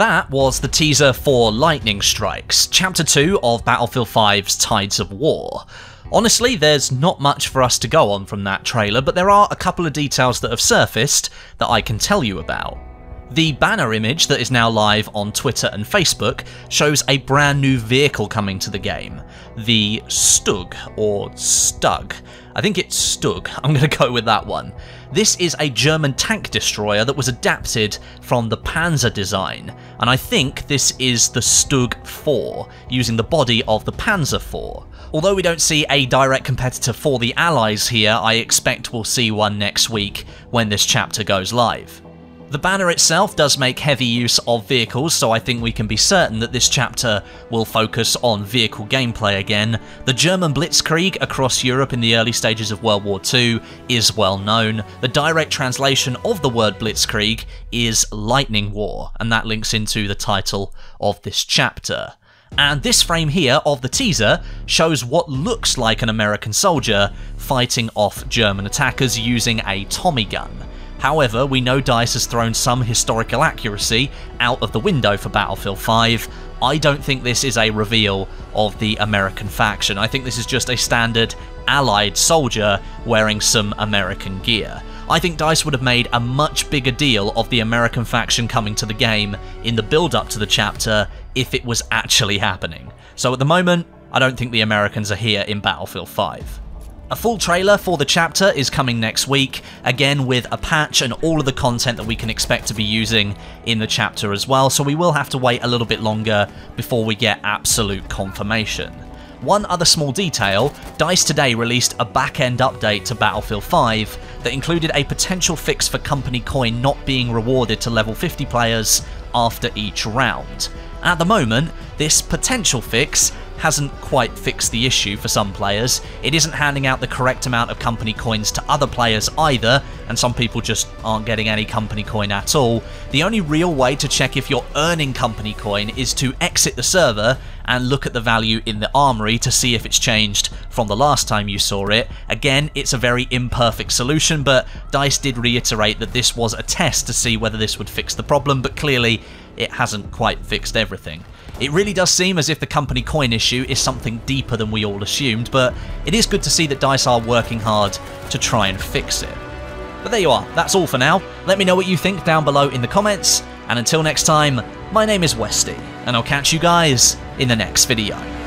That was the teaser for Lightning Strikes, Chapter 2 of Battlefield V's Tides of War. Honestly, there's not much for us to go on from that trailer, but there are a couple of details that have surfaced that I can tell you about. The banner image that is now live on Twitter and Facebook shows a brand new vehicle coming to the game, the StuG, or StuG. I think it's StuG, I'm going to go with that one. This is a German tank destroyer that was adapted from the Panzer design, and I think this is the StuG IV, using the body of the Panzer IV. Although we don't see a direct competitor for the Allies here, I expect we'll see one next week when this chapter goes live. The banner itself does make heavy use of vehicles, so I think we can be certain that this chapter will focus on vehicle gameplay again. The German Blitzkrieg across Europe in the early stages of World War II is well known. The direct translation of the word Blitzkrieg is Lightning War, and that links into the title of this chapter. And this frame here of the teaser shows what looks like an American soldier fighting off German attackers using a Tommy gun. However, we know DICE has thrown some historical accuracy out of the window for Battlefield V. I don't think this is a reveal of the American faction. I think this is just a standard Allied soldier wearing some American gear. I think DICE would have made a much bigger deal of the American faction coming to the game in the build-up to the chapter if it was actually happening. So at the moment, I don't think the Americans are here in Battlefield V. A full trailer for the chapter is coming next week, again with a patch and all of the content that we can expect to be using in the chapter as well, so we will have to wait a little bit longer before we get absolute confirmation. One other small detail, DICE today released a back-end update to Battlefield V that included a potential fix for Company Coin not being rewarded to level 50 players after each round. At the moment, this potential fix hasn't quite fixed the issue for some players. It isn't handing out the correct amount of company coins to other players either, and some people just aren't getting any company coin at all. The only real way to check if you're earning company coin is to exit the server and look at the value in the armory to see if it's changed from the last time you saw it. Again, it's a very imperfect solution, but DICE did reiterate that this was a test to see whether this would fix the problem, but clearly it hasn't quite fixed everything. It really does seem as if the company coin issue is something deeper than we all assumed, but it is good to see that DICE are working hard to try and fix it. But there you are, that's all for now. Let me know what you think down below in the comments, and until next time, my name is Westie, and I'll catch you guys in the next video.